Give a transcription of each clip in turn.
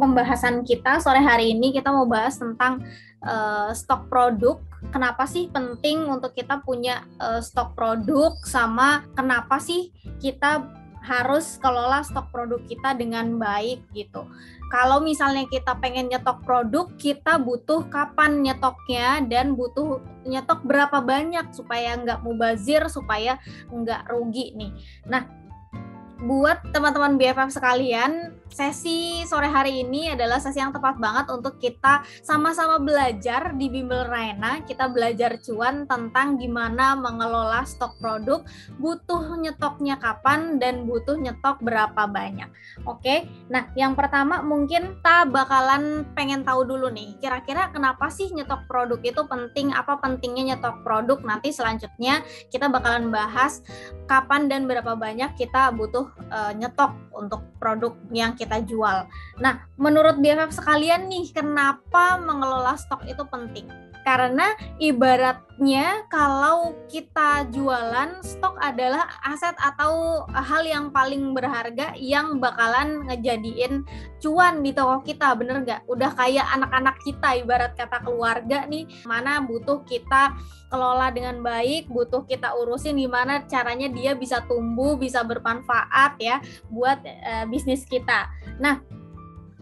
pembahasan kita sore hari ini, kita mau bahas tentang stok produk. Kenapa sih penting untuk kita punya stok produk, sama kenapa sih kita harus kelola stok produk kita dengan baik gitu. Kalau misalnya kita pengen nyetok produk, kita butuh kapan nyetoknya dan butuh nyetok berapa banyak supaya nggak mubazir, supaya nggak rugi nih. Nah, buat teman-teman BFF sekalian, sesi sore hari ini adalah sesi yang tepat banget untuk kita sama-sama belajar di Bimbel RAENA. Kita belajar cuan tentang gimana mengelola stok produk, butuh nyetoknya kapan, dan butuh nyetok berapa banyak. Oke, nah yang pertama mungkin kita bakalan pengen tahu dulu nih, kira-kira kenapa sih nyetok produk itu penting, apa pentingnya nyetok produk. Nanti selanjutnya kita bakalan bahas kapan dan berapa banyak kita butuh nyetok untuk produk yang kita jual. Nah, menurut BFF sekalian nih, kenapa mengelola stok itu penting? Karena ibaratnya kalau kita jualan, stok adalah aset atau hal yang paling berharga yang bakalan ngejadiin cuan di toko kita, bener nggak? Udah kayak anak-anak kita, ibarat kata keluarga nih, mana butuh kita kelola dengan baik, butuh kita urusin gimana caranya dia bisa tumbuh, bisa bermanfaat ya buat bisnis kita. Nah,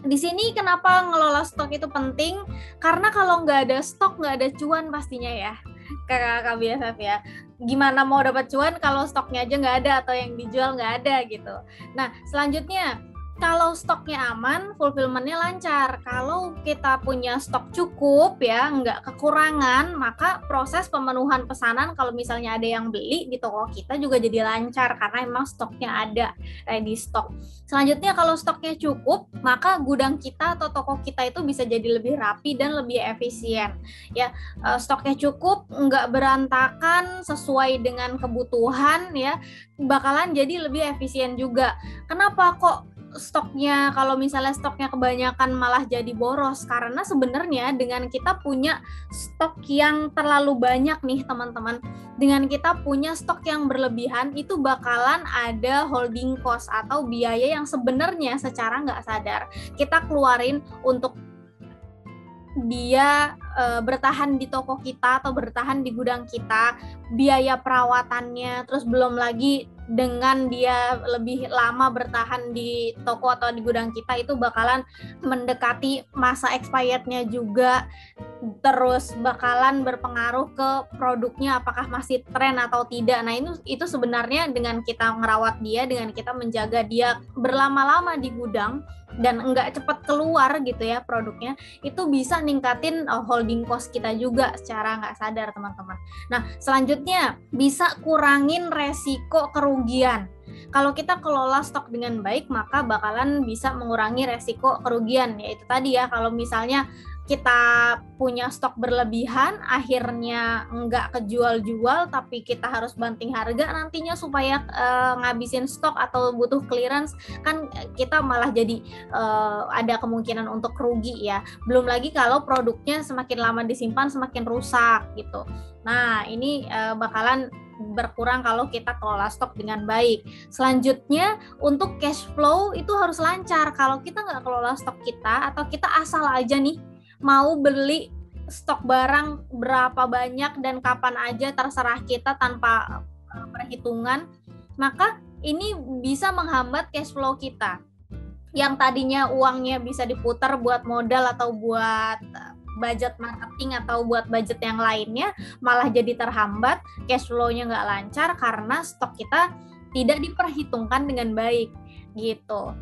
di sini kenapa ngelola stok itu penting? Karena kalau nggak ada stok, nggak ada cuan pastinya ya, kakak-kakak BFF ya. Gimana mau dapat cuan kalau stoknya aja nggak ada atau yang dijual nggak ada gitu. Nah, selanjutnya, kalau stoknya aman, fulfillment-nya lancar. Kalau kita punya stok cukup ya, nggak kekurangan, maka proses pemenuhan pesanan kalau misalnya ada yang beli di toko kita juga jadi lancar karena emang stoknya ada, ready stock. Selanjutnya kalau stoknya cukup, maka gudang kita atau toko kita itu bisa jadi lebih rapi dan lebih efisien. Ya, stoknya cukup, nggak berantakan, sesuai dengan kebutuhan ya, bakalan jadi lebih efisien juga. Kenapa kok stoknya, kalau misalnya stoknya kebanyakan malah jadi boros? Karena sebenarnya dengan kita punya stok yang terlalu banyak nih teman-teman, dengan kita punya stok yang berlebihan itu bakalan ada holding cost atau biaya yang sebenarnya secara nggak sadar kita keluarin untuk dia bertahan di toko kita atau bertahan di gudang kita, biaya perawatannya, terus belum lagi dengan dia lebih lama bertahan di toko atau di gudang kita itu bakalan mendekati masa expirednya juga, terus bakalan berpengaruh ke produknya apakah masih tren atau tidak. Nah, itu sebenarnya dengan kita ngerawat dia, dengan kita menjaga dia berlama-lama di gudang dan enggak cepat keluar gitu ya produknya, itu bisa ningkatin holding cost kita juga secara nggak sadar teman-teman. Nah, selanjutnya bisa kurangin resiko kerugian. Kalau kita kelola stok dengan baik, maka bakalan bisa mengurangi resiko kerugian. Yaitu tadi ya, kalau misalnya kita punya stok berlebihan, akhirnya nggak kejual-jual, tapi kita harus banting harga nantinya supaya ngabisin stok atau butuh clearance, kan kita malah jadi ada kemungkinan untuk rugi ya. Belum lagi kalau produknya semakin lama disimpan, semakin rusak gitu. Nah, ini bakalan berkurang kalau kita kelola stok dengan baik. Selanjutnya, untuk cash flow itu harus lancar. Kalau kita nggak kelola stok kita, atau kita asal aja nih mau beli stok barang berapa banyak dan kapan aja terserah kita tanpa perhitungan, maka ini bisa menghambat cash flow kita. Yang tadinya uangnya bisa diputar buat modal atau buat budget marketing atau buat budget yang lainnya, malah jadi terhambat, cash flow-nya nggak lancar karena stok kita tidak diperhitungkan dengan baik gitu.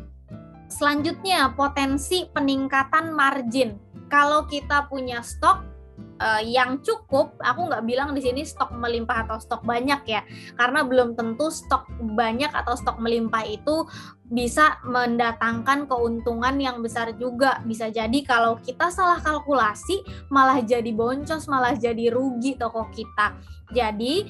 Selanjutnya, potensi peningkatan margin. Kalau kita punya stok yang cukup, aku nggak bilang di sini stok melimpah atau stok banyak ya, karena belum tentu stok banyak atau stok melimpah itu bisa mendatangkan keuntungan yang besar juga. Bisa jadi kalau kita salah kalkulasi, malah jadi boncos, malah jadi rugi toko kita. Jadi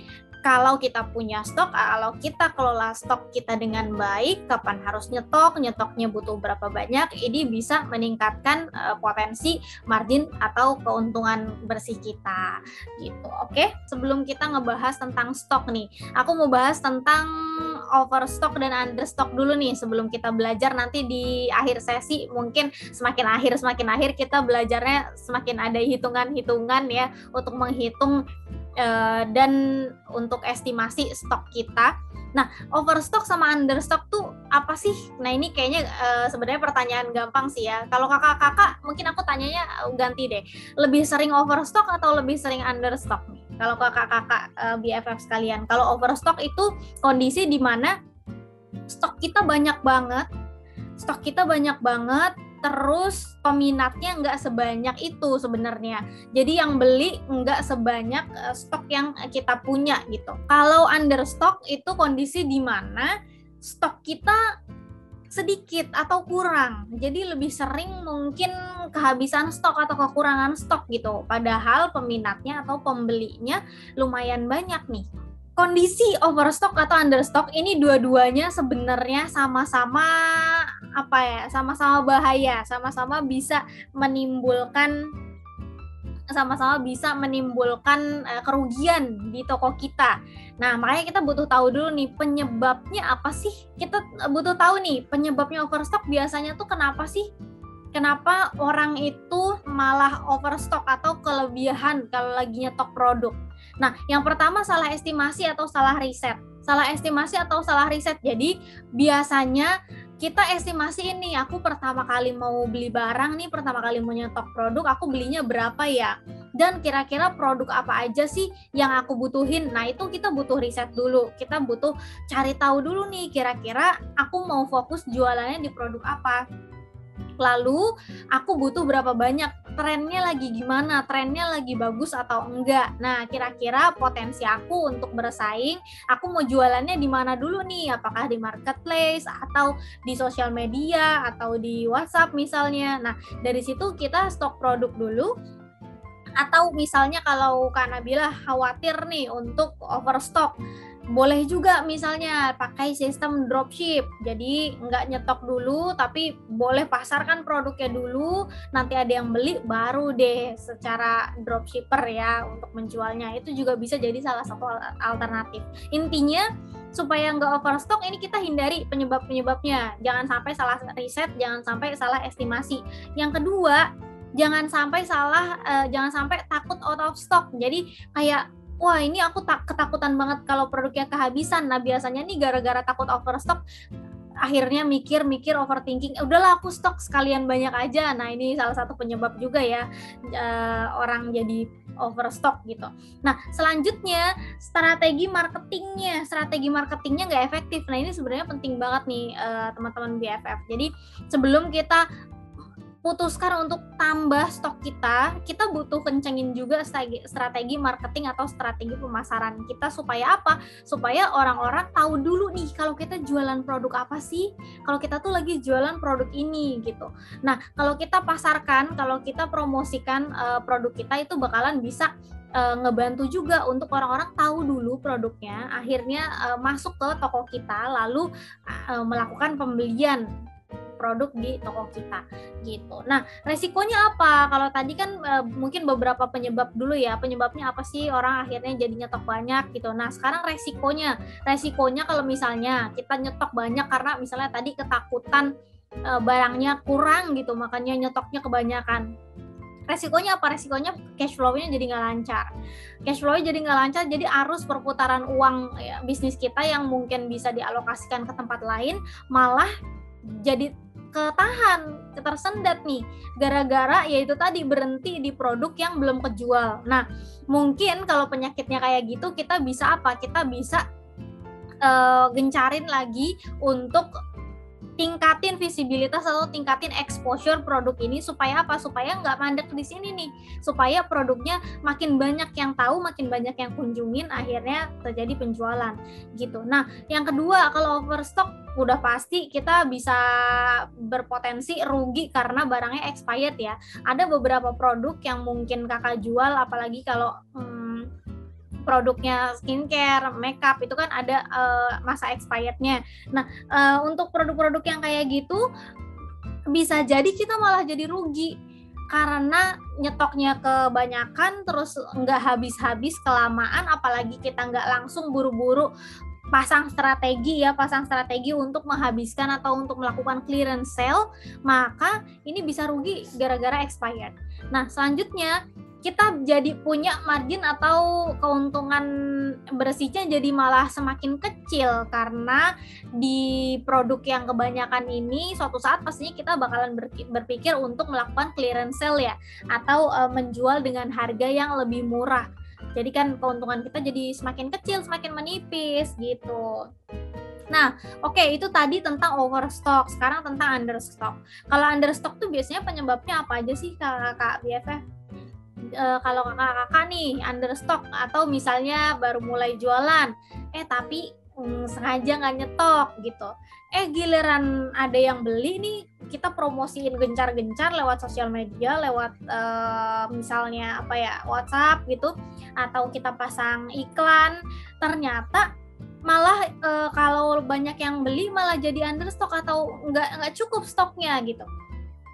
kalau kita punya stok, kalau kita kelola stok kita dengan baik, kapan harus nyetok, nyetoknya butuh berapa banyak, ini bisa meningkatkan potensi margin atau keuntungan bersih kita gitu. Oke, sebelum kita ngebahas tentang stok nih, aku mau bahas tentang overstock dan understock dulu nih sebelum kita belajar nanti di akhir sesi. Mungkin semakin akhir kita belajarnya semakin ada hitungan-hitungan ya untuk menghitung dan untuk estimasi stok kita. Nah, overstock sama understock tuh apa sih? Nah, ini kayaknya sebenarnya pertanyaan gampang sih ya. Kalau kakak-kakak mungkin aku tanyanya ganti deh. Lebih sering overstock atau lebih sering understock nih? Kalau kakak-kakak BFF sekalian, kalau overstock itu kondisi di mana stok kita banyak banget, terus peminatnya nggak sebanyak itu sebenarnya. Jadi yang beli nggak sebanyak stok yang kita punya gitu. Kalau understock itu kondisi di mana stok kita sedikit atau kurang, jadi lebih sering mungkin kehabisan stok atau kekurangan stok gitu, padahal peminatnya atau pembelinya lumayan banyak nih. Kondisi overstock atau understock ini dua-duanya sebenarnya sama-sama apa ya, sama-sama bahaya, sama-sama bisa menimbulkan kerugian di toko kita. Nah, makanya kita butuh tahu dulu nih penyebabnya apa sih? Kita butuh tahu nih penyebabnya overstock biasanya tuh kenapa sih? Kenapa orang itu malah overstock atau kelebihan kalau lagi nyetok produk? Nah, yang pertama salah estimasi atau salah riset. Jadi biasanya kita estimasi ini, aku pertama kali mau beli barang nih, pertama kali mau nyetok produk, aku belinya berapa ya? Dan kira-kira produk apa aja sih yang aku butuhin? Nah, itu kita butuh riset dulu. Kita butuh cari tahu dulu nih, kira-kira aku mau fokus jualannya di produk apa. Lalu, aku butuh berapa banyak, trennya lagi gimana, trennya lagi bagus atau enggak. Nah, kira-kira potensi aku untuk bersaing, aku mau jualannya di mana dulu nih, apakah di marketplace, atau di sosial media, atau di WhatsApp misalnya. Nah, dari situ kita stok produk dulu, atau misalnya kalau Kak Nabila khawatir nih untuk overstock, boleh juga misalnya pakai sistem dropship, jadi nggak nyetok dulu tapi boleh pasarkan produknya dulu, nanti ada yang beli baru deh secara dropshipper ya untuk menjualnya. Itu juga bisa jadi salah satu alternatif. Intinya supaya nggak overstock ini kita hindari penyebabnya, jangan sampai salah riset, jangan sampai salah estimasi. Yang kedua, jangan sampai takut out of stock. Jadi kayak, wah ini aku ketakutan banget kalau produknya kehabisan. Nah, biasanya nih gara-gara takut overstock, akhirnya mikir, overthinking. Udahlah aku stok sekalian banyak aja. Nah, ini salah satu penyebab juga ya orang jadi overstock gitu. Nah, selanjutnya strategi marketingnya nggak efektif. Nah, ini sebenarnya penting banget nih teman-teman BFF. Jadi sebelum kita putuskan untuk tambah stok kita butuh kencengin juga strategi marketing atau strategi pemasaran kita. Supaya apa? Supaya orang-orang tahu dulu nih kalau kita jualan produk apa sih, kalau kita tuh lagi jualan produk ini gitu. Nah, kalau kita pasarkan, kalau kita promosikan produk kita itu bakalan bisa ngebantu juga untuk orang-orang tahu dulu produknya, akhirnya masuk ke toko kita lalu melakukan pembelian produk di toko kita gitu. Nah, resikonya apa? Kalau tadi kan mungkin beberapa penyebab dulu ya. Penyebabnya apa sih orang akhirnya jadi nyetok banyak gitu. Nah, sekarang resikonya kalau misalnya kita nyetok banyak karena misalnya tadi ketakutan barangnya kurang gitu, makanya nyetoknya kebanyakan. Resikonya apa? Resikonya cash flow-nya jadi nggak lancar. Jadi arus perputaran uang ya, bisnis kita yang mungkin bisa dialokasikan ke tempat lain malah jadi tersendat nih gara-gara yaitu tadi berhenti di produk yang belum kejual. Nah, mungkin kalau penyakitnya kayak gitu kita bisa apa? Kita bisa gencarin lagi untuk tingkatin visibilitas atau tingkatin exposure produk ini. Supaya apa? Supaya nggak mandek di sini nih, supaya produknya makin banyak yang tahu, makin banyak yang kunjungin, akhirnya terjadi penjualan gitu. Nah, yang kedua, kalau overstock udah pasti kita bisa berpotensi rugi karena barangnya expired ya. Ada beberapa produk yang mungkin kakak jual, apalagi kalau produknya skincare, makeup itu kan ada masa expirednya. Nah, untuk produk-produk yang kayak gitu bisa jadi kita malah jadi rugi karena nyetoknya kebanyakan terus nggak habis-habis kelamaan, apalagi kita nggak langsung buru-buru pasang strategi untuk menghabiskan atau untuk melakukan clearance sale, maka ini bisa rugi gara-gara expired. Nah, selanjutnya kita jadi punya margin atau keuntungan bersihnya jadi malah semakin kecil karena di produk yang kebanyakan ini suatu saat pastinya kita bakalan berpikir untuk melakukan clearance sale ya, atau menjual dengan harga yang lebih murah. Jadi kan keuntungan kita jadi semakin kecil, semakin menipis gitu. Nah, oke, itu tadi tentang overstock. Sekarang tentang understock. Kalau understock tuh biasanya penyebabnya apa aja sih kakak-kakak BFF? Kalau kakak-kakak nih understock atau misalnya baru mulai jualan, tapi sengaja nggak nyetok gitu. Giliran ada yang beli nih, kita promosiin gencar-gencar lewat sosial media, lewat misalnya apa ya, WhatsApp gitu, atau kita pasang iklan. Ternyata malah kalau banyak yang beli malah jadi understock atau nggak cukup stoknya gitu.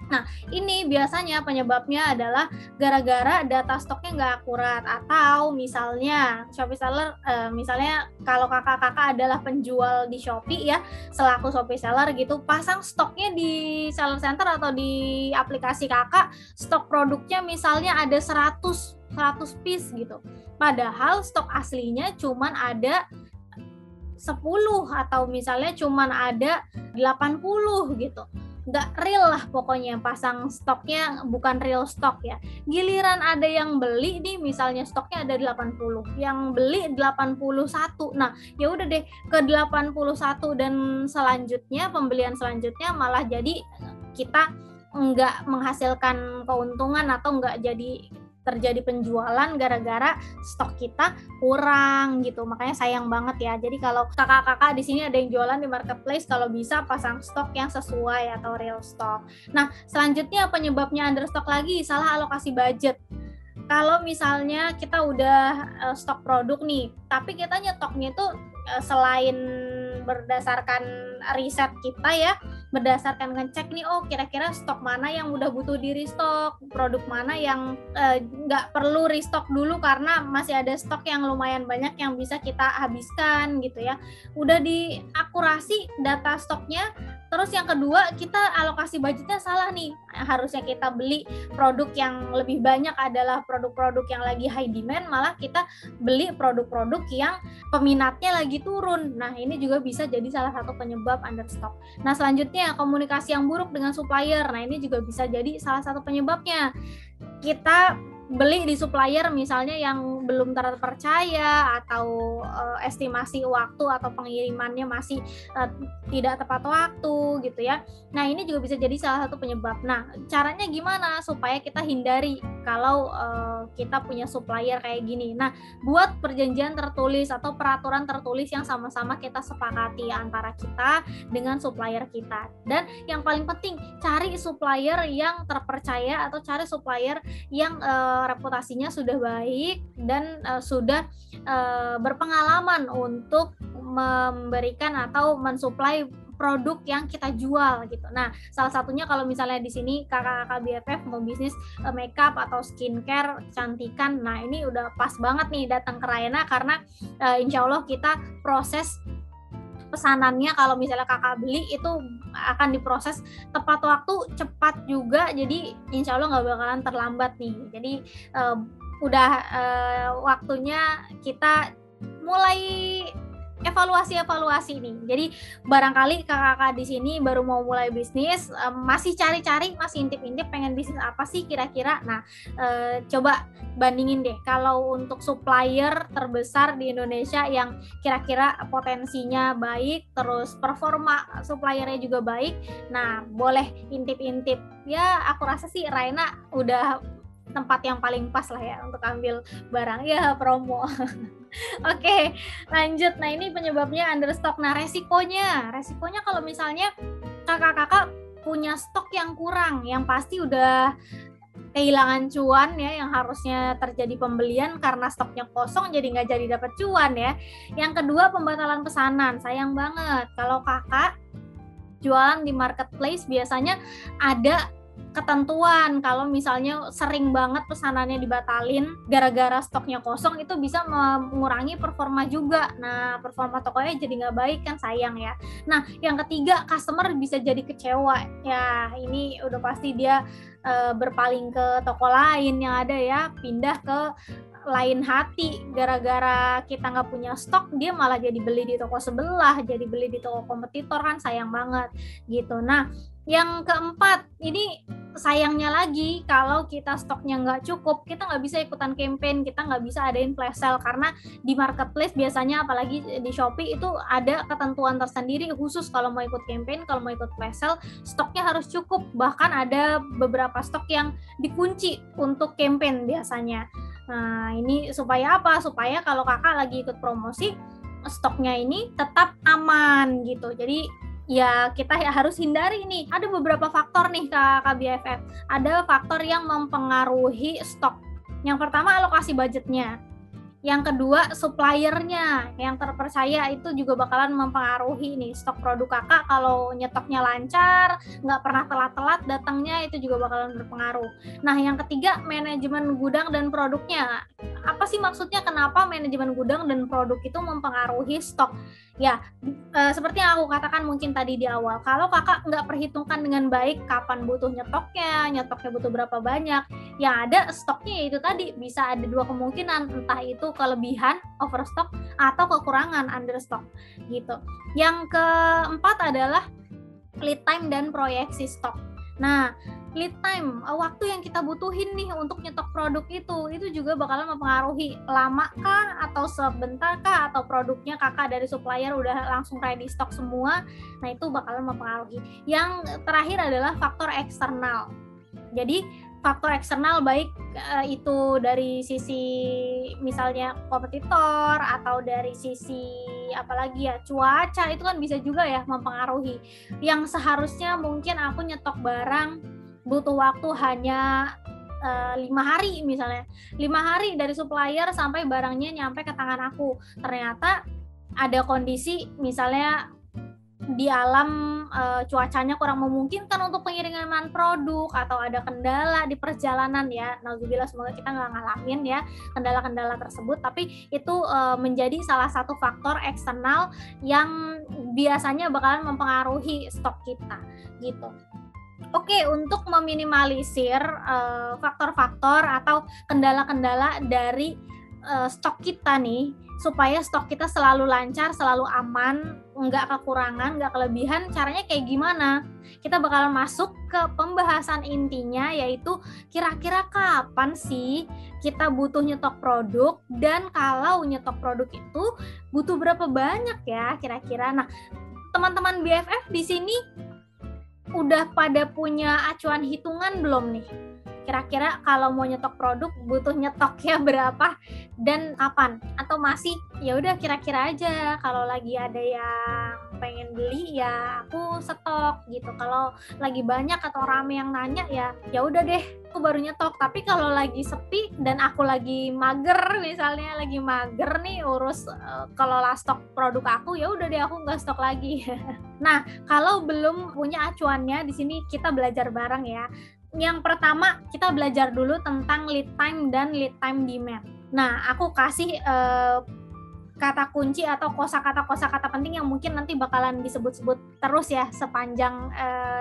Nah, ini biasanya penyebabnya adalah gara-gara data stoknya nggak akurat, atau misalnya Shopee seller, misalnya kalau kakak-kakak adalah penjual di Shopee ya, selaku Shopee seller gitu, pasang stoknya di seller center atau di aplikasi kakak, stok produknya misalnya ada 100 piece gitu, padahal stok aslinya cuman ada 10 atau misalnya cuman ada 80 gitu. Nggak real lah pokoknya, pasang stoknya bukan real stok ya. Giliran ada yang beli nih, misalnya stoknya ada 80, yang beli 81. Nah, ya udah deh, ke 81 dan selanjutnya, pembelian selanjutnya malah jadi kita nggak menghasilkan keuntungan atau nggak jadi terjadi penjualan gara-gara stok kita kurang gitu. Makanya sayang banget ya. Jadi kalau kakak-kakak di sini ada yang jualan di marketplace, kalau bisa pasang stok yang sesuai atau real stok. Nah, selanjutnya penyebabnya understock lagi, salah alokasi budget. Kalau misalnya kita udah stok produk nih, tapi kita nyetoknya itu selain berdasarkan riset kita ya, berdasarkan ngecek nih, kira-kira stok mana yang udah butuh di restock, produk mana yang nggak perlu restock dulu karena masih ada stok yang lumayan banyak yang bisa kita habiskan gitu ya. Udah diakurasi data stoknya. Terus yang kedua, kita alokasi budgetnya salah nih. Harusnya kita beli produk yang lebih banyak adalah produk-produk yang lagi high demand, malah kita beli produk-produk yang peminatnya lagi turun. Nah, ini juga bisa jadi salah satu penyebab understock. Nah, selanjutnya komunikasi yang buruk dengan supplier. Nah, ini juga bisa jadi salah satu penyebabnya. Kita beli di supplier misalnya yang belum terpercaya atau estimasi waktu atau pengirimannya masih tidak tepat waktu gitu ya. Nah, ini juga bisa jadi salah satu penyebab. Nah, caranya gimana supaya kita hindari kalau kita punya supplier kayak gini? Nah, buat perjanjian tertulis atau peraturan tertulis yang sama-sama kita sepakati antara kita dengan supplier kita. Dan yang paling penting, cari supplier yang terpercaya atau cari supplier yang reputasinya sudah baik dan sudah berpengalaman untuk memberikan atau mensuplai produk yang kita jual gitu. Nah, salah satunya kalau misalnya di sini kakak-kakak BFF mau bisnis makeup atau skincare, kecantikan, nah ini udah pas banget nih datang ke Raena karena insya Allah kita proses pesanannya, kalau misalnya kakak beli itu akan diproses tepat waktu, cepat juga, jadi insya Allah nggak bakalan terlambat nih. Jadi waktunya kita mulai evaluasi nih. Jadi barangkali kakak-kakak di sini baru mau mulai bisnis, masih cari-cari, masih intip-intip pengen bisnis apa sih kira-kira. Nah, coba bandingin deh kalau untuk supplier terbesar di Indonesia yang kira-kira potensinya baik, terus performa suppliernya juga baik. Nah, boleh intip-intip. Ya, aku rasa sih Raena udah tempat yang paling pas lah ya untuk ambil barang ya, promo. Oke, lanjut. Nah, ini penyebabnya understock. Nah, resikonya kalau misalnya kakak-kakak punya stok yang kurang, yang pasti udah kehilangan cuan ya, yang harusnya terjadi pembelian karena stoknya kosong jadi nggak jadi dapat cuan ya. Yang kedua, pembatalan pesanan. Sayang banget kalau kakak jualan di marketplace biasanya ada ketentuan, kalau misalnya sering banget pesanannya dibatalin gara-gara stoknya kosong, itu bisa mengurangi performa juga. Nah, performa tokonya jadi nggak baik kan, sayang ya. Nah, yang ketiga, customer bisa jadi kecewa ya, ini udah pasti dia berpaling ke toko lain yang ada ya, pindah ke lain hati, gara-gara kita nggak punya stok dia malah jadi beli di toko sebelah, jadi beli di toko kompetitor kan, sayang banget gitu. Nah, yang keempat, ini sayangnya lagi kalau kita stoknya nggak cukup, kita nggak bisa ikutan campaign, kita nggak bisa adain flash sale, karena di marketplace biasanya apalagi di Shopee itu ada ketentuan tersendiri khusus kalau mau ikut campaign, kalau mau ikut flash sale, stoknya harus cukup, bahkan ada beberapa stok yang dikunci untuk campaign biasanya. Nah, ini supaya apa? Supaya kalau kakak lagi ikut promosi, stoknya ini tetap aman gitu. Jadi ya kita harus hindari nih. Ada beberapa faktor nih Kak BFF. Ada faktor yang mempengaruhi stok. Yang pertama, alokasi budgetnya. Yang kedua, suppliernya yang terpercaya, itu juga bakalan mempengaruhi nih stok produk kakak. Kalau nyetoknya lancar, nggak pernah telat-telat datangnya, itu juga bakalan berpengaruh. Nah, yang ketiga, manajemen gudang dan produknya. Apa sih maksudnya, kenapa manajemen gudang dan produk itu mempengaruhi stok? Ya, seperti yang aku katakan mungkin tadi di awal, kalau kakak nggak perhitungkan dengan baik kapan butuh nyetoknya butuh berapa banyak, yang ada stoknya itu tadi bisa ada dua kemungkinan, entah itu kelebihan, overstock, atau kekurangan, understock gitu. Yang keempat adalah lead time dan proyeksi stok. Nah, lead time, waktu yang kita butuhin nih untuk nyetok produk itu juga bakalan mempengaruhi, lama kah atau sebentar kah, atau produknya kakak dari supplier udah langsung ready stock semua. Nah, itu bakalan mempengaruhi. Yang terakhir adalah faktor eksternal. Jadi faktor eksternal, baik itu dari sisi misalnya kompetitor atau dari sisi apalagi ya, cuaca, itu kan bisa juga ya mempengaruhi. Yang seharusnya mungkin aku nyetok barang butuh waktu hanya 5 hari misalnya, 5 hari dari supplier sampai barangnya nyampe ke tangan aku, ternyata ada kondisi misalnya di alam cuacanya kurang memungkinkan untuk pengiriman produk, atau ada kendala di perjalanan ya, nauzubillah, semoga kita nggak ngalamin ya kendala-kendala tersebut, tapi itu menjadi salah satu faktor eksternal yang biasanya bakalan mempengaruhi stok kita gitu. Oke, untuk meminimalisir faktor-faktor atau kendala-kendala dari stok kita nih, supaya stok kita selalu lancar, selalu aman, nggak kekurangan, nggak kelebihan, caranya kayak gimana? Kita bakal masuk ke pembahasan intinya, yaitu kira-kira kapan sih kita butuh nyetok produk, dan kalau nyetok produk itu butuh berapa banyak ya kira-kira. Nah, teman-teman BFF di sini udah pada punya acuan hitungan belum nih? Kira-kira kalau mau nyetok produk butuh nyetoknya berapa dan kapan? Atau masih ya udah kira-kira aja, kalau lagi ada yang pengen beli ya aku stok gitu. Kalau lagi banyak atau rame yang nanya ya udah deh aku baru nyetok. Tapi kalau lagi sepi dan aku lagi mager, misalnya lagi mager nih urus kelola stok produk aku, ya udah deh aku nggak stok lagi. Nah, kalau belum punya acuannya, di sini kita belajar bareng ya. Yang pertama, kita belajar dulu tentang lead time dan lead time demand. Nah, aku kasih kata kunci atau kosakata penting yang mungkin nanti bakalan disebut-sebut terus ya sepanjang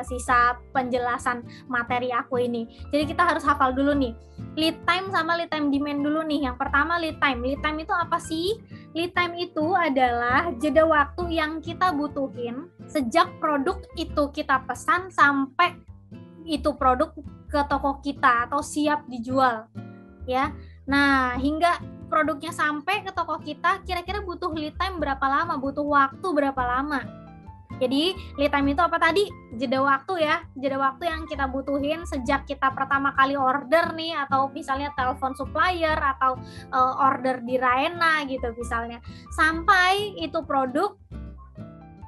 sisa penjelasan materi aku ini. Jadi kita harus hafal dulu nih, lead time sama lead time demand dulu nih. Yang pertama, lead time. Lead time itu apa sih? Lead time itu adalah jeda waktu yang kita butuhin sejak produk itu kita pesan sampai itu produk ke toko kita atau siap dijual ya. Nah, hingga produknya sampai ke toko kita, kira-kira butuh lead time berapa lama, butuh waktu berapa lama. Jadi lead time itu apa tadi? Jeda waktu ya, jeda waktu yang kita butuhin sejak kita pertama kali order nih, atau misalnya telepon supplier atau order di Raena gitu misalnya, sampai itu produk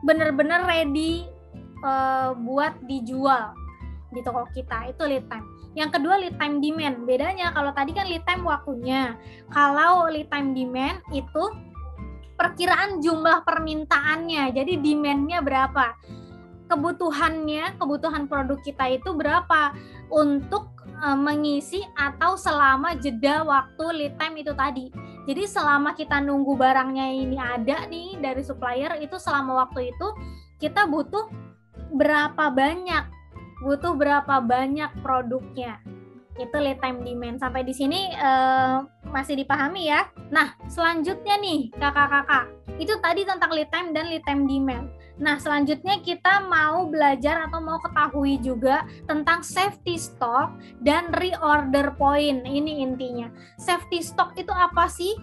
bener-bener ready buat dijual di toko kita, itu lead time. Yang kedua lead time demand. Bedanya kalau tadi kan lead time waktunya. Kalau lead time demand itu perkiraan jumlah permintaannya. Jadi demand-nya berapa? Kebutuhannya, kebutuhan produk kita itu berapa untuk mengisi atau selama jeda waktu lead time itu tadi. Jadi selama kita nunggu barangnya ini ada nih dari supplier, itu selama waktu itu kita butuh berapa banyak produknya. Itu lead time demand. Sampai di sini masih dipahami ya. Nah, selanjutnya nih kakak-kakak, itu tadi tentang lead time dan lead time demand. Nah, selanjutnya kita mau belajar atau mau ketahui juga tentang safety stock dan reorder point. Ini intinya. Safety stock itu apa sih?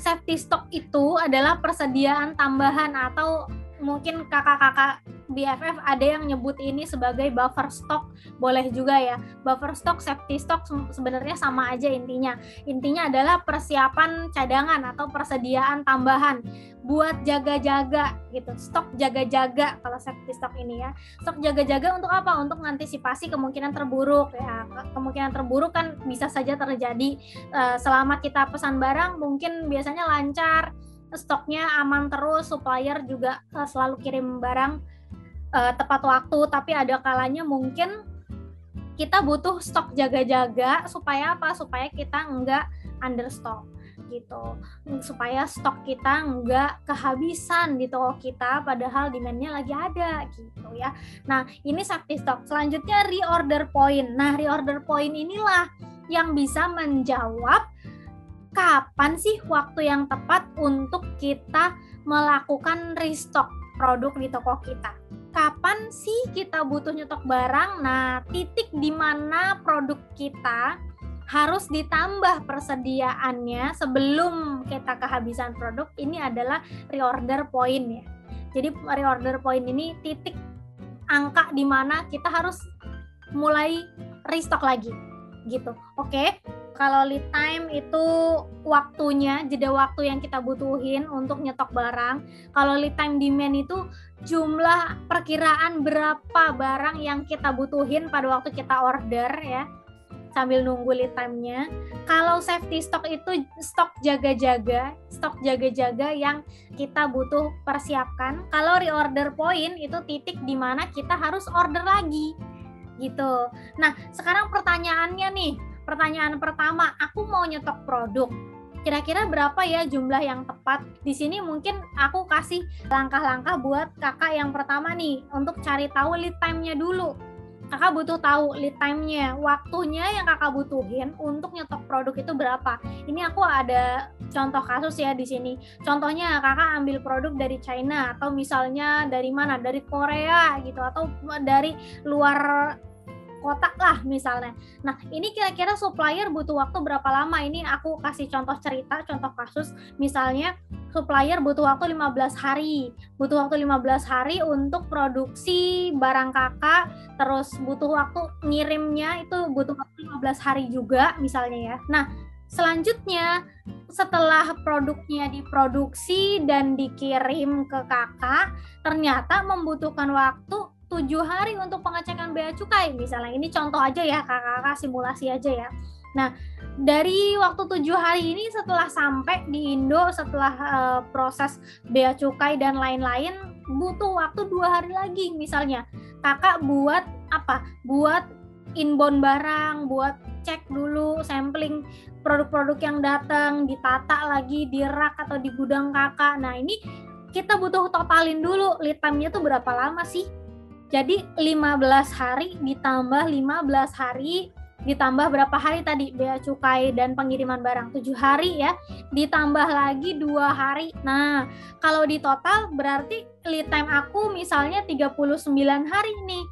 Safety stock itu adalah persediaan tambahan atau mungkin kakak-kakak BFF ada yang nyebut ini sebagai buffer stock, boleh juga ya. Buffer stock, safety stock sebenarnya sama aja intinya. Intinya adalah persiapan cadangan atau persediaan tambahan buat jaga-jaga gitu. Stok jaga-jaga kalau safety stock ini ya. Stok jaga-jaga untuk apa? Untuk mengantisipasi kemungkinan terburuk ya. Kemungkinan terburuk kan bisa saja terjadi selama kita pesan barang mungkin biasanya lancar, stoknya aman terus, supplier juga selalu kirim barang tepat waktu, tapi ada kalanya mungkin kita butuh stok jaga-jaga supaya apa? Supaya kita enggak understock gitu, supaya stok kita enggak kehabisan di toko kita padahal demand-nya lagi ada gitu ya. Nah, ini safety stock. Selanjutnya reorder point. Nah, reorder point inilah yang bisa menjawab kapan sih waktu yang tepat untuk kita melakukan restock produk di toko kita. Kapan sih kita butuh nyetok barang? Nah, titik di mana produk kita harus ditambah persediaannya sebelum kita kehabisan produk, ini adalah reorder point ya. Jadi reorder point ini titik angka di mana kita harus mulai restock lagi gitu. Oke. Kalau lead time itu waktunya, jeda waktu yang kita butuhin untuk nyetok barang. Kalau lead time demand itu jumlah perkiraan berapa barang yang kita butuhin pada waktu kita order ya, sambil nunggu lead time-nya. Kalau safety stock itu stok jaga-jaga yang kita butuh persiapkan. Kalau reorder point itu titik di mana kita harus order lagi gitu. Nah, sekarang pertanyaannya nih. Pertanyaan pertama, aku mau nyetok produk. Kira-kira berapa ya jumlah yang tepat? Di sini mungkin aku kasih langkah-langkah buat kakak yang pertama nih, untuk cari tahu lead time-nya dulu. Kakak butuh tahu lead time-nya, waktunya yang kakak butuhin untuk nyetok produk itu berapa. Ini aku ada contoh kasus ya di sini. Contohnya kakak ambil produk dari China atau misalnya dari mana? Dari Korea gitu atau dari luar kotak lah misalnya. Nah, ini kira-kira supplier butuh waktu berapa lama? Ini aku kasih contoh cerita, contoh kasus. Misalnya supplier butuh waktu 15 hari. Butuh waktu 15 hari untuk produksi barang kakak, terus butuh waktu ngirimnya itu butuh waktu 15 hari juga misalnya ya. Nah, selanjutnya setelah produknya diproduksi dan dikirim ke kakak, ternyata membutuhkan waktu 7 hari untuk pengecekan bea cukai misalnya. Ini contoh aja ya, kakak-kakak simulasi aja ya. Nah, dari waktu 7 hari ini setelah sampai di Indo, setelah proses bea cukai dan lain-lain, butuh waktu 2 hari lagi misalnya. Kakak buat apa? Buat inbound barang, buat cek dulu sampling produk-produk yang datang, ditata lagi di rak atau di gudang kakak. Nah, ini kita butuh totalin dulu lead time-nya tuh berapa lama sih? Jadi 15 hari ditambah 15 hari ditambah berapa hari tadi bea cukai dan pengiriman barang 7 hari ya, ditambah lagi 2 hari. Nah, kalau di total berarti lead time aku misalnya 39 hari nih.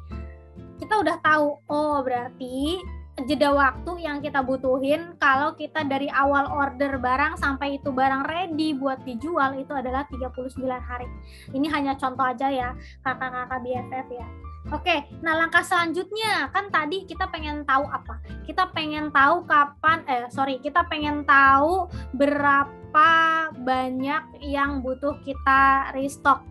Kita udah tahu, oh berarti jeda waktu yang kita butuhin kalau kita dari awal order barang sampai itu barang ready buat dijual itu adalah 39 hari. Ini hanya contoh aja ya kakak-kakak BFF ya. Oke, nah langkah selanjutnya kan tadi kita pengen tahu apa? Kita pengen tahu berapa banyak yang butuh kita restock.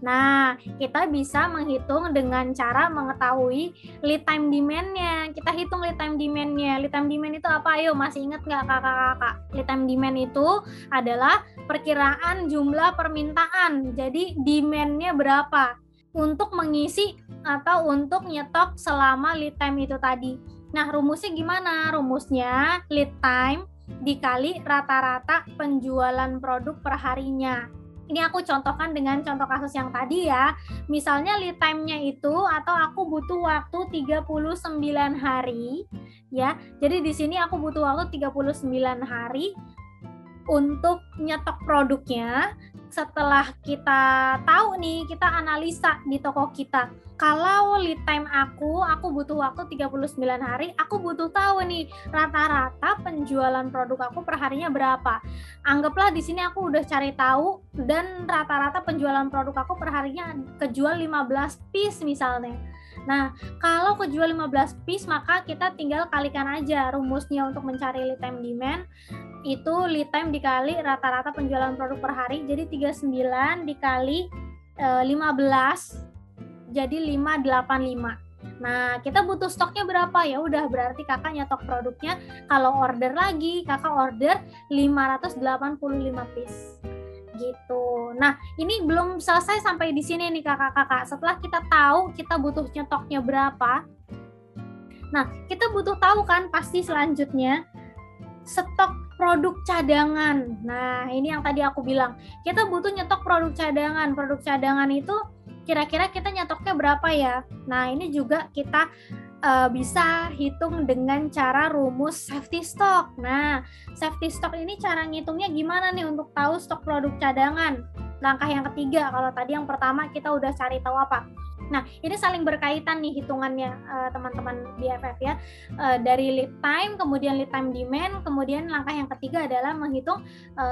Nah, kita bisa menghitung dengan cara mengetahui lead time demand-nya. Kita hitung lead time demand-nya. Lead time demand itu apa? Ayo, masih ingat nggak kakak-kakak? Lead time demand itu adalah perkiraan jumlah permintaan. Jadi, demand-nya berapa untuk mengisi atau untuk nyetok selama lead time itu tadi. Nah, rumusnya gimana? Rumusnya lead time dikali rata-rata penjualan produk perharinya. Ini aku contohkan dengan contoh kasus yang tadi ya. Misalnya lead time-nya itu atau aku butuh waktu 39 hari ya. Jadi di sini aku butuh waktu 39 hari untuk nyetok produknya. Setelah kita tahu nih, kita analisa di toko kita. Kalau lead time aku butuh waktu 39 hari, aku butuh tahu nih rata-rata penjualan produk aku perharinya berapa. Anggaplah di sini aku udah cari tahu dan rata-rata penjualan produk aku perharinya kejual 15 piece misalnya. Nah, kalau kejual 15 piece maka kita tinggal kalikan aja rumusnya untuk mencari lead time demand. Itu lead time dikali rata-rata penjualan produk per hari, jadi 39 dikali 15 jadi 585. Nah, kita butuh stoknya berapa? Ya udah, berarti kakak nyetok produknya, kalau order lagi kakak order 585 piece gitu. Nah, ini belum selesai sampai di sini nih kakak-kakak. Setelah kita tahu kita butuh nyetoknya berapa, nah kita butuh tahu kan pasti selanjutnya stok produk cadangan. Nah, ini yang tadi aku bilang. Kita butuh nyetok produk cadangan. Produk cadangan itu kira-kira kita nyetoknya berapa ya? Nah, ini juga kita bisa hitung dengan cara rumus safety stock. Nah, safety stock ini cara ngitungnya gimana nih untuk tahu stok produk cadangan? Langkah yang ketiga, kalau tadi yang pertama kita udah cari tahu apa. Nah, ini saling berkaitan nih hitungannya teman-teman BFF ya. Dari lead time, kemudian lead time demand, kemudian langkah yang ketiga adalah menghitung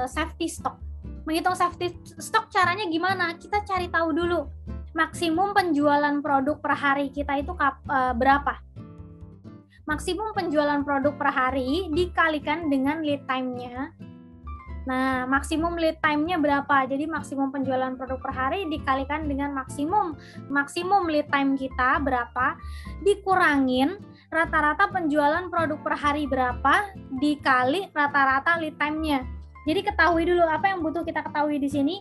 safety stock. Menghitung safety stock caranya gimana? Kita cari tahu dulu maksimum penjualan produk per hari kita itu berapa. Maksimum penjualan produk per hari dikalikan dengan lead time-nya. Nah, maksimum lead time-nya berapa? Jadi maksimum penjualan produk per hari dikalikan dengan maksimum lead time kita berapa, dikurangin rata-rata penjualan produk per hari berapa dikali rata-rata lead time-nya. Jadi ketahui dulu apa yang butuh kita ketahui di sini.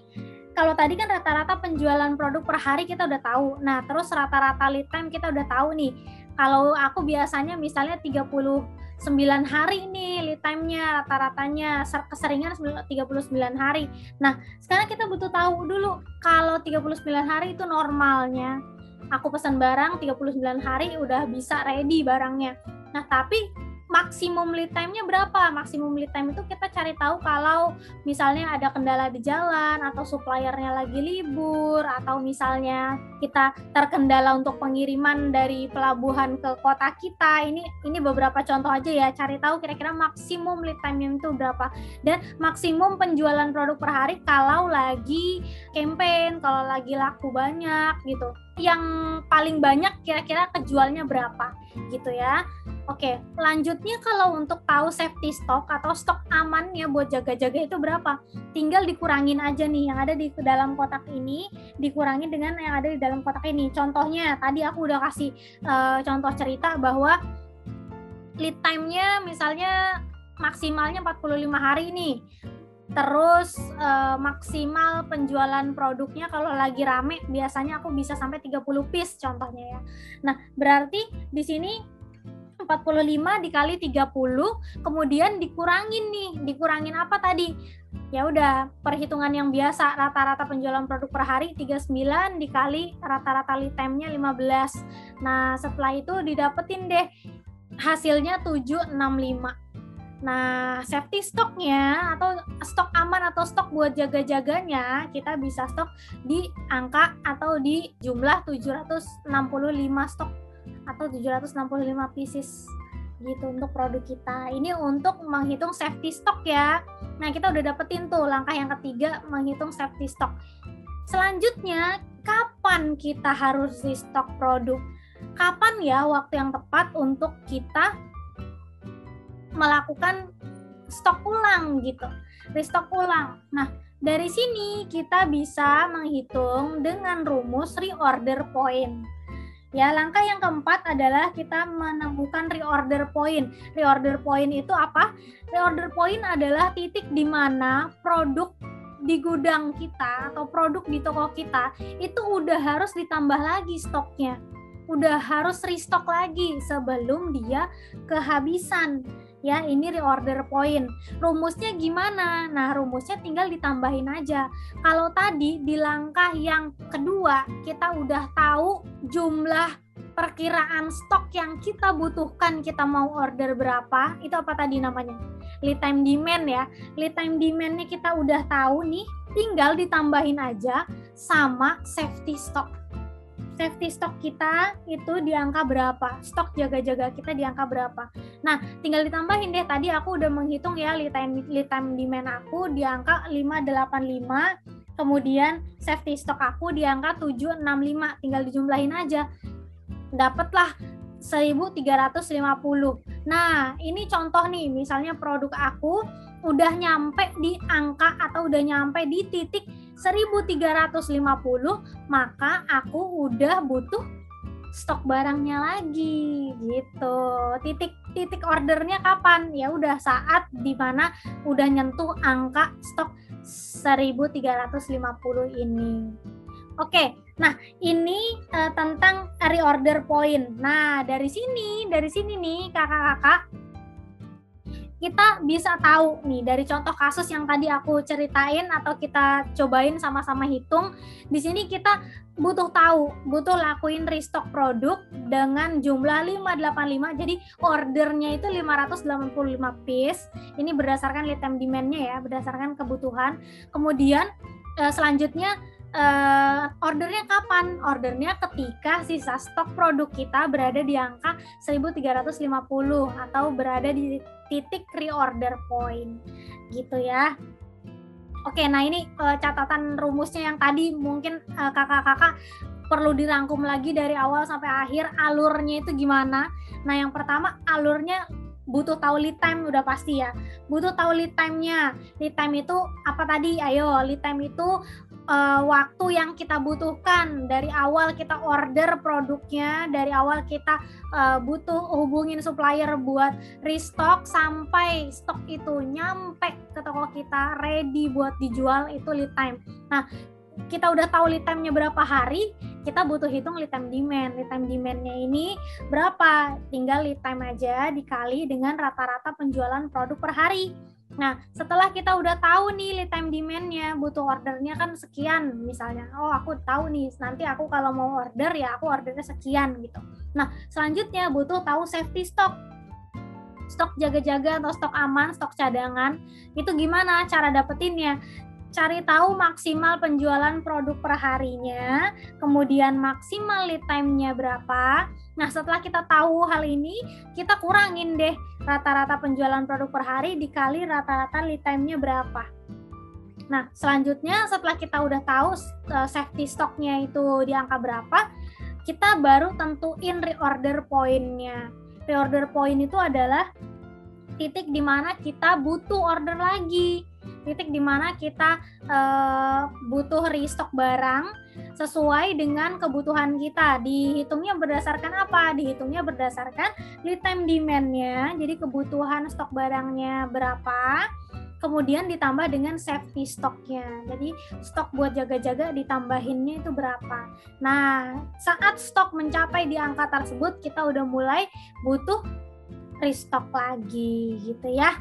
Kalau tadi kan rata-rata penjualan produk per hari kita udah tahu. Nah, terus rata-rata lead time kita udah tahu nih. Kalau aku biasanya misalnya 39 hari nih lead time-nya, rata-ratanya keseringan 39 hari. Nah, sekarang kita butuh tahu dulu kalau 39 hari itu normalnya. Aku pesan barang 39 hari udah bisa ready barangnya. Nah, tapi maksimum lead time-nya berapa? Maksimum lead time itu kita cari tahu kalau misalnya ada kendala di jalan atau suppliernya lagi libur atau misalnya kita terkendala untuk pengiriman dari pelabuhan ke kota kita. Ini beberapa contoh aja ya, cari tahu kira-kira maksimum lead time-nya itu berapa dan maksimum penjualan produk per hari kalau lagi campaign, kalau lagi laku banyak gitu. Yang paling banyak kira-kira kejualnya berapa gitu ya. Oke, lanjutnya kalau untuk tahu safety stock atau stok amannya buat jaga-jaga itu berapa, tinggal dikurangin aja nih yang ada di dalam kotak ini, dikurangin dengan yang ada di dalam kotak ini. Contohnya tadi aku udah kasih contoh cerita bahwa lead time-nya misalnya maksimalnya 45 hari nih. Terus maksimal penjualan produknya kalau lagi rame biasanya aku bisa sampai 30 piece contohnya ya. Nah, berarti di sini 45 dikali 30 kemudian dikurangin nih. Dikurangin apa tadi? Ya udah, perhitungan yang biasa rata-rata penjualan produk per hari 39 dikali rata-rata lead time-nya 15. Nah, setelah itu didapetin deh hasilnya 765. Nah, safety stock-nya atau stok aman atau stok buat jaga-jaganya kita bisa stok di angka atau di jumlah 765 stok atau 765 pieces gitu untuk produk kita. Ini untuk menghitung safety stock ya. Nah, kita udah dapetin tuh langkah yang ketiga menghitung safety stock. Selanjutnya, kapan kita harus restock produk? Kapan ya waktu yang tepat untuk kita melakukan stok ulang gitu. Restock ulang. Nah, Dari sini kita bisa menghitung dengan rumus reorder point. Ya, langkah yang keempat adalah kita menemukan reorder point. Reorder point itu apa? Reorder point adalah titik di mana produk di gudang kita atau produk di toko kita itu udah harus ditambah lagi stoknya. Udah harus restock lagi sebelum dia kehabisan. Ya, ini reorder point. Rumusnya gimana? Nah, rumusnya tinggal ditambahin aja. Kalau tadi di langkah yang kedua, kita udah tahu jumlah perkiraan stok yang kita butuhkan, kita mau order berapa, itu apa tadi namanya? Lead time demand ya. Lead time demand-nya kita udah tahu nih, tinggal ditambahin aja sama safety stock. Safety stock kita itu di angka berapa? Stok jaga-jaga kita di angka berapa? Nah, tinggal ditambahin deh. Tadi aku udah menghitung ya lead time demand aku di angka 585. Kemudian safety stock aku di angka 765. Tinggal dijumlahin aja. Dapatlah 1.350. Nah, ini contoh nih. Misalnya produk aku udah nyampe di angka atau udah nyampe di titik 1.350, maka aku udah butuh stok barangnya lagi gitu. Titik ordernya kapan? Ya udah saat dimana udah nyentuh angka stok 1.350 ini. Oke, nah ini tentang reorder point. Nah, dari sini nih kakak-kakak, kita bisa tahu nih dari contoh kasus yang tadi aku ceritain atau kita cobain sama-sama hitung. Di sini kita butuh lakuin restock produk dengan jumlah 585. Jadi ordernya itu 585 piece. Ini berdasarkan lead time demand-nya ya, berdasarkan kebutuhan. Kemudian selanjutnya ordernya kapan? Ordernya ketika sisa stok produk kita berada di angka 1.350 atau berada di titik reorder point gitu ya. Oke, nah ini catatan rumusnya yang tadi mungkin kakak-kakak perlu dirangkum lagi dari awal sampai akhir. Alurnya itu gimana? Nah, yang pertama alurnya butuh tahu lead time, udah pasti ya. Butuh tahu lead time-nya. Lead time itu apa tadi? Ayo, lead time itu waktu yang kita butuhkan dari awal kita order produknya, dari awal kita butuh hubungin supplier buat restock sampai stok itu nyampe ke toko kita ready buat dijual, itu lead time. Nah, kita udah tahu lead time-nya berapa hari, kita butuh hitung lead time demand. Lead time demand-nya ini berapa? Tinggal lead time aja dikali dengan rata-rata penjualan produk per hari. Nah, setelah kita udah tahu nih lead time demand-nya, butuh ordernya kan sekian misalnya. Oh, aku tahu nih, nanti aku kalau mau order ya aku ordernya sekian gitu. Nah, selanjutnya butuh tahu safety stock. Stok jaga-jaga atau stok aman, stok cadangan. Itu gimana cara dapetinnya? Cari tahu maksimal penjualan produk per harinya, kemudian maksimal lead time-nya berapa. Nah, setelah kita tahu hal ini, kita kurangin deh rata-rata penjualan produk per hari dikali rata-rata lead time-nya berapa. Nah, selanjutnya setelah kita udah tahu safety stock-nya itu di angka berapa, kita baru tentuin reorder point-nya. Reorder point itu adalah titik di mana kita butuh order lagi. Titik di mana kita butuh restock barang sesuai dengan kebutuhan kita. Dihitungnya berdasarkan apa? Dihitungnya berdasarkan lead time demand-nya, jadi kebutuhan stok barangnya berapa, kemudian ditambah dengan safety stock-nya. Jadi stok buat jaga-jaga ditambahinnya itu berapa. Nah, saat stok mencapai di angka tersebut, kita udah mulai butuh restock lagi gitu ya.